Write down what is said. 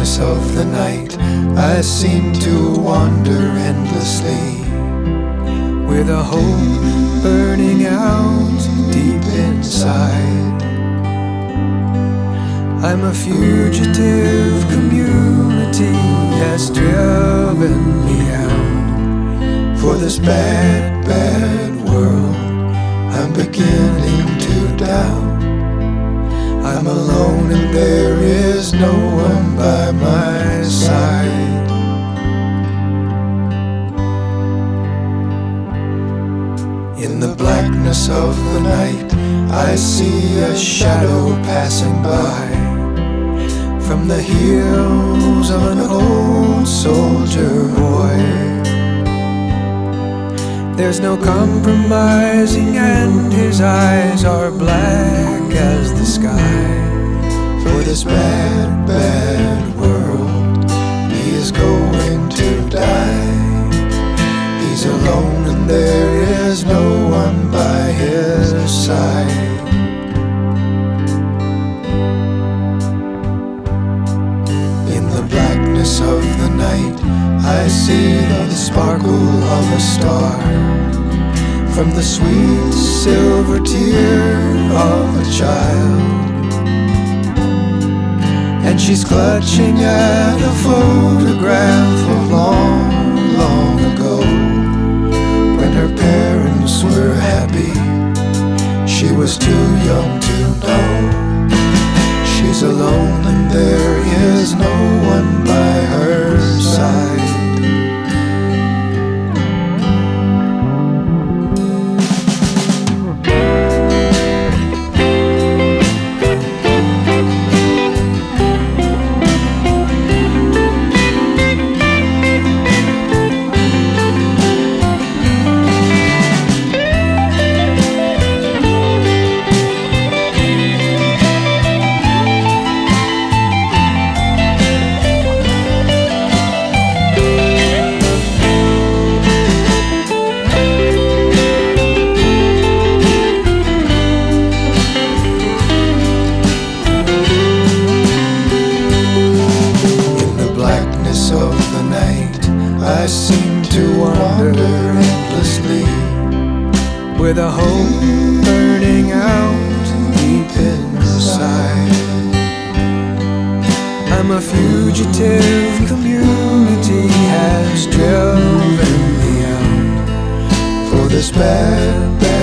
darkness of the night, I seem to wander endlessly, with a hope burning out deep inside. I'm a fugitive, community has driven me out. For this bad, bad world, I'm beginning to doubt. I'm alone and there is no one by my side. In the blackness of the night, I see a shadow passing by. From the heels of an old soldier boy. There's no compromising and his eyes are black as the sky. For this bad, bad world, he is going to die. He's alone and there is no one by his side. Of the night, I see the sparkle of a star from the sweet silver tear of a child, and she's clutching at a photograph of long, long ago, when her parents were happy. She was too young to know. She's alone and there is no one by her side. I seem to wander endlessly, with a hope burning out deep inside. I'm a fugitive, community has driven me out. For this bad, bad